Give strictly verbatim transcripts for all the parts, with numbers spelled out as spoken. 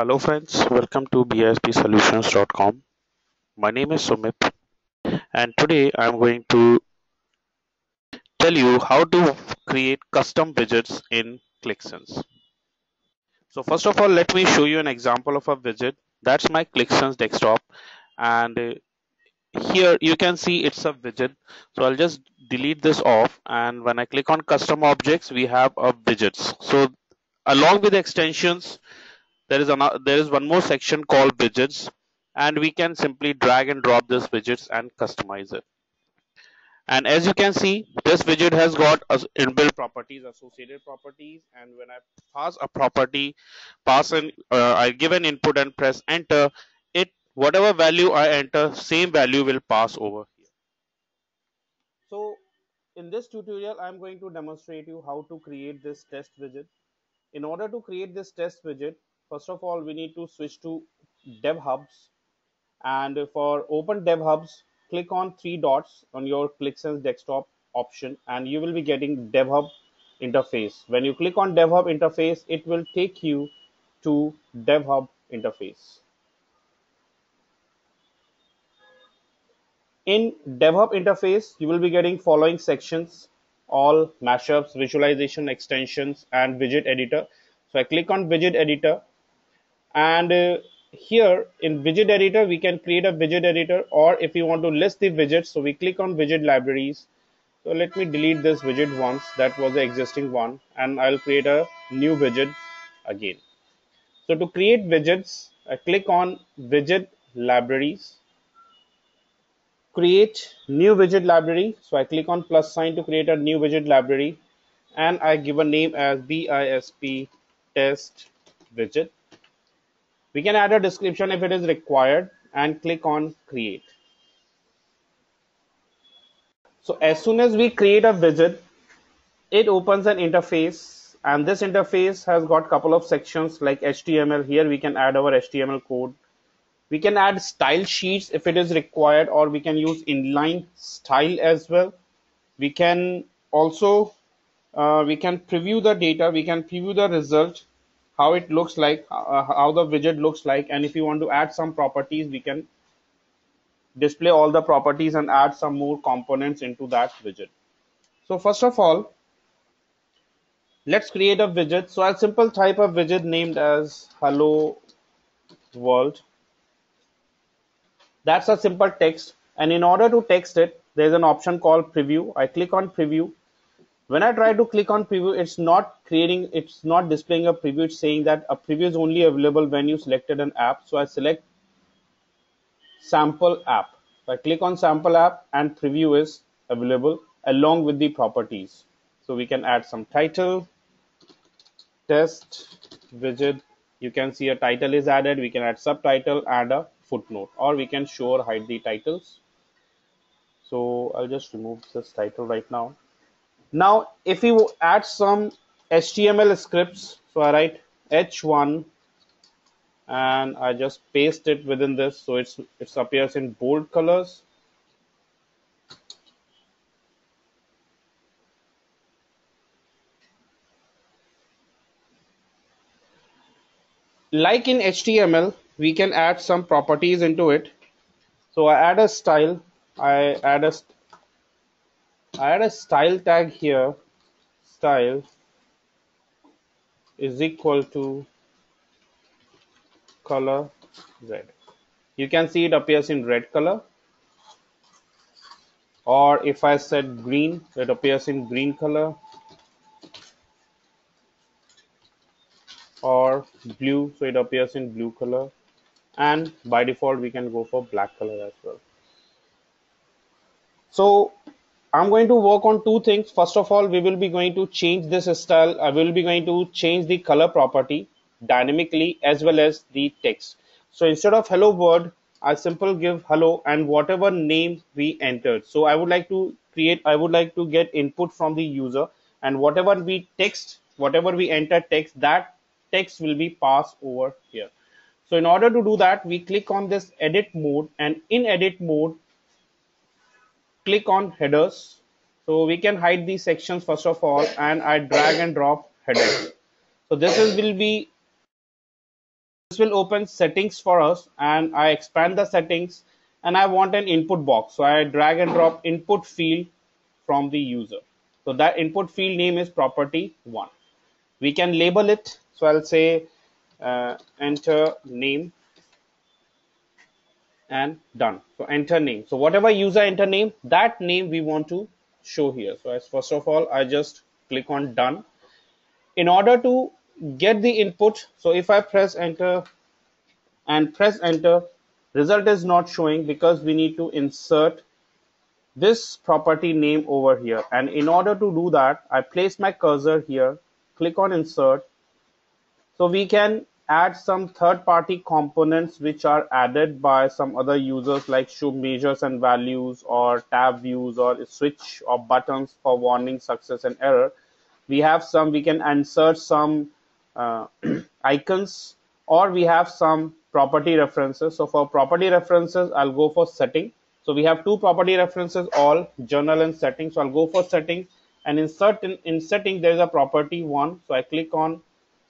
Hello friends, welcome to B I S P solutions dot com. My name is Sumit and today I am going to tell you how to create custom widgets in Qlik Sense. So first of all, let me show you an example of a widget. That's my Qlik Sense desktop and here you can see it's a widget. So I'll just delete this off, and when I click on custom objects, we have a widgets. So along with extensions, There is, another, there is one more section called widgets, and we can simply drag and drop this widgets and customize it. And as you can see, this widget has got inbuilt properties, associated properties, and when I pass a property, pass an, uh, I give an input and press enter, it whatever value I enter, same value will pass over here. So in this tutorial, I'm going to demonstrate you how to create this test widget. In order to create this test widget, first of all, we need to switch to Dev Hubs, and for open Dev Hubs, click on three dots on your Qlik Sense desktop option, and you will be getting Dev Hub interface. When you click on Dev Hub interface, it will take you to Dev Hub interface. In Dev Hub interface, you will be getting following sections: all, mashups, visualization, extensions, and widget editor. So I click on widget editor. And uh, here in widget editor, we can create a widget editor, or if you want to list the widgets, so we click on widget libraries. So let me delete this widget once, that was the existing one, and I'll create a new widget again. So to create widgets, I click on widget libraries, create new widget library. So I click on plus sign to create a new widget library, and I give a name as B I S P test widget. We can add a description if it is required and click on create. So as soon as we create a widget, it opens an interface, and this interface has got a couple of sections like H T M L. Here we can add our H T M L code. We can add style sheets if it is required, or we can use inline style as well. We can also uh, we can preview the data. We can preview the result, how it looks like, uh, how the widget looks like, and if you want to add some properties, we can display all the properties and add some more components into that widget. So first of all, let's create a widget. So I'll simple type a widget named as Hello World. That's a simple text, and in order to text it, there's an option called preview. I click on preview. When I try to click on preview, it's not creating, it's not displaying a preview. It's saying that a preview is only available when you selected an app. So I select sample app. So I click on sample app, and preview is available along with the properties. So we can add some title, test widget. You can see a title is added. We can add subtitle, add a footnote, or we can show or hide the titles. So I'll just remove this title right now. Now, if you add some H T M L scripts, so I write H one and I just paste it within this, so it's it appears in bold colors. Like in H T M L, we can add some properties into it. So I add a style, I add a st I add a style tag here. Style is equal to color red. You can see it appears in red color. Or if I said green, it appears in green color. Or blue, so it appears in blue color. And by default, we can go for black color as well. So I'm going to work on two things. First of all, we will be going to change this style. I will be going to change the color property dynamically as well as the text. So instead of hello world, I simply give hello and whatever name we entered. So I would like to create, I would like to get input from the user, and whatever we text, whatever we enter text, that text will be passed over here. So in order to do that, we click on this edit mode, and in edit mode, click on headers. So we can hide these sections first of all, and I drag and drop headers. So this is will be this will open settings for us, and I expand the settings and I want an input box. So I drag and drop input field from the user. So that input field name is property one. We can label it. So I'll say uh, enter name and done. So enter name. So whatever user enter name, that name we want to show here. So as first of all, I just click on done. In order to get the input, so if I press enter and press enter, result is not showing because we need to insert this property name over here. And in order to do that, I place my cursor here, click on insert. So we can add some third-party components which are added by some other users, like show measures and values, or tab views, or switch, or buttons for warning, success, and error. We have some, we can insert some uh, icons, or we have some property references. So for property references, I'll go for setting. So we have two property references, all journal and setting. So I'll go for setting, and insert in, in setting, there's a property one. So I click on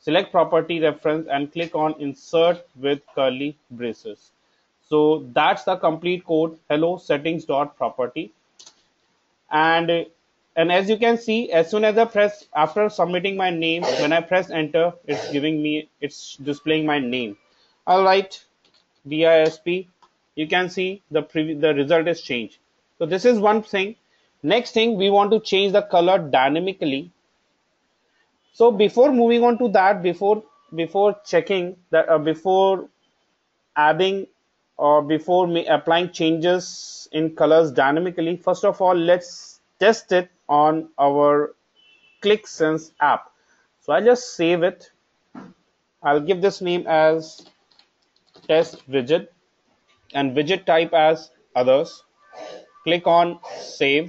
select property reference and click on insert with curly braces. So that's the complete code, hello settings.property. And And as you can see, as soon as I press, after submitting my name, when I press enter, it's giving me, it's displaying my name. I'll write B I S P. You can see the the result is changed. So this is one thing. Next thing, we want to change the color dynamically. So before moving on to that, before before checking that, uh, before adding or before applying changes in colors dynamically, first of all, let's test it on our Qlik Sense app. So I just save it. I'll give this name as test widget and widget type as others. Click on save.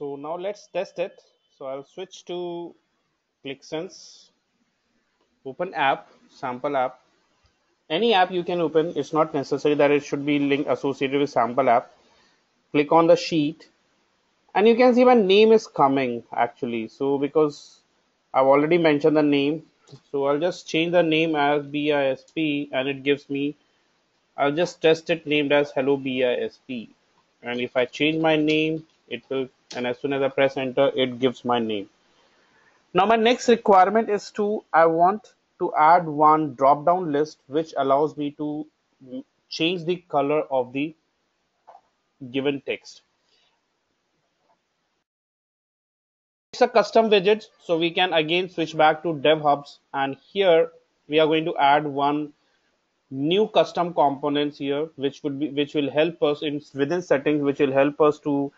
So now let's test it. So I'll switch to Qlik Sense, open app, sample app. Any app you can open, it's not necessary that it should be link associated with sample app. Click on the sheet and you can see my name is coming actually. So because I've already mentioned the name, so I'll just change the name as B I S P, and it gives me, I'll just test it named as hello B I S P. And if I change my name, it will, and as soon as I press enter, it gives my name. Now my next requirement is to, I want to add one drop down list which allows me to change the color of the given text. It's a custom widget, so we can again switch back to Dev Hubs, and here we are going to add one new custom components here which would be which will help us in within settings, which will help us to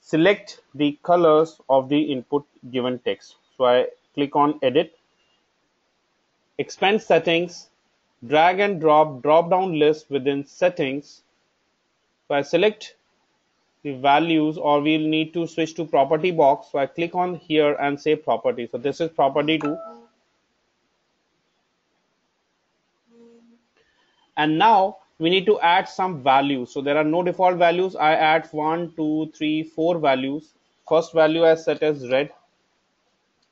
select the colors of the input given text. So I click on edit, expand settings, drag and drop drop down list within settings. So I select the values, or we'll need to switch to property box. So I click on here and say property. So this is property two. And now we need to add some values. So there are no default values. I add one, two, three, four values. First value I set as red,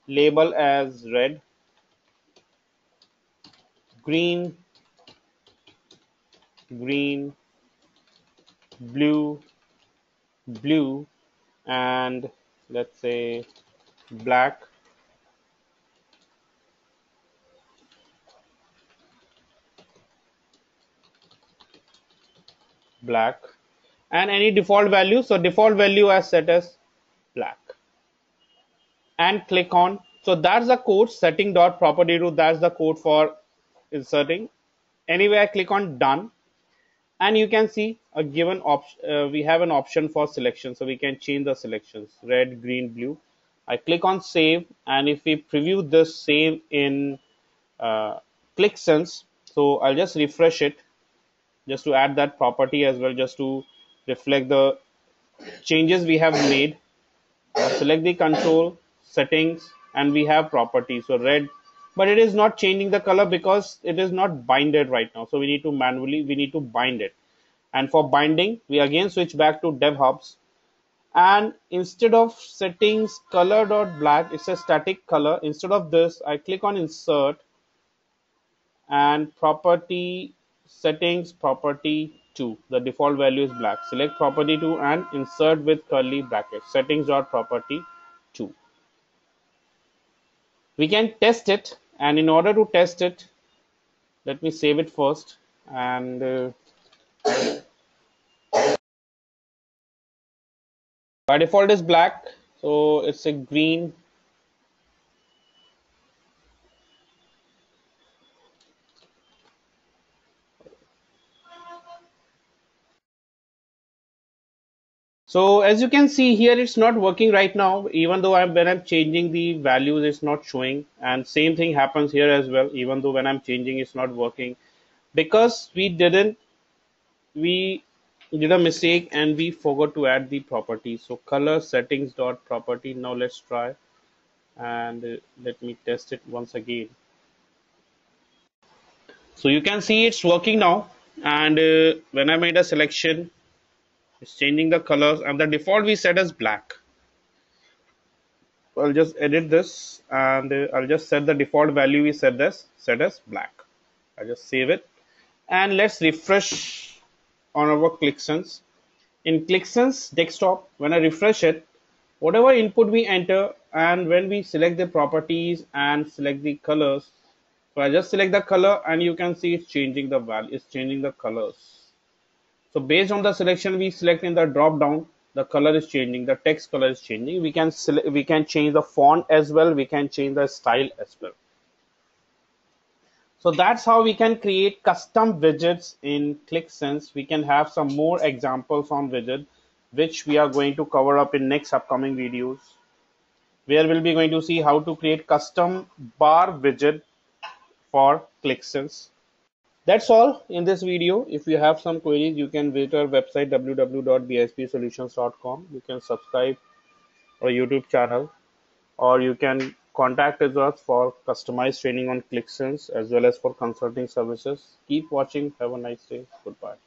label as red, green, green, blue, blue, and let's say black. Black, and any default value. So default value as set as black, and click on. So that's the code setting.property two. That's the code for inserting. Anyway, I click on done, and you can see a given option. Uh, we have an option for selection, so we can change the selections, red, green, blue. I click on save, and if we preview this save in uh, Qlik Sense, so I'll just refresh it just to add that property as well, just to reflect the changes we have made. I'll select the control, settings, and we have property. So red. But it is not changing the color because it is not binded right now. So we need to manually, we need to bind it. And for binding, we again switch back to Dev Hubs. and instead of setting color dot black, it's a static color. Instead of this, I click on insert and property settings, property two. The default value is black. Select property two and insert with curly brackets, settings dot property two. We can test it, and in order to test it, let me save it first and uh, by default is black, so it's a green. So as you can see here, it's not working right now. Even though I'm when I'm changing the values, it's not showing, and same thing happens here as well. Even though when I'm changing, it's not working, because we didn't we did a mistake and we forgot to add the property. So color settings dot property. Now let's try and let me test it once again. So you can see it's working now, and uh, when I made a selection, it's changing the colors, and the default we set as black. I'll just edit this and I'll just set the default value we set this set as black. I'll just save it and let's refresh on our Qlik Sense. In Qlik Sense desktop, when I refresh it, whatever input we enter, and when we select the properties and select the colors, so I just select the color and you can see it's changing the value, it's changing the colors. So based on the selection we select in the drop down, the color is changing, the text color is changing. We can select, we can change the font as well, we can change the style as well. So that's how we can create custom widgets in Qlik Sense. We can have some more examples on widget, which we are going to cover up in next upcoming videos, where we'll be going to see how to create custom bar widget for Qlik Sense. That's all in this video. If you have some queries, you can visit our website w w w dot b i s p solutions dot com. You can subscribe our YouTube channel, or you can contact us for customized training on Qlik Sense as well as for consulting services. Keep watching. Have a nice day. Goodbye.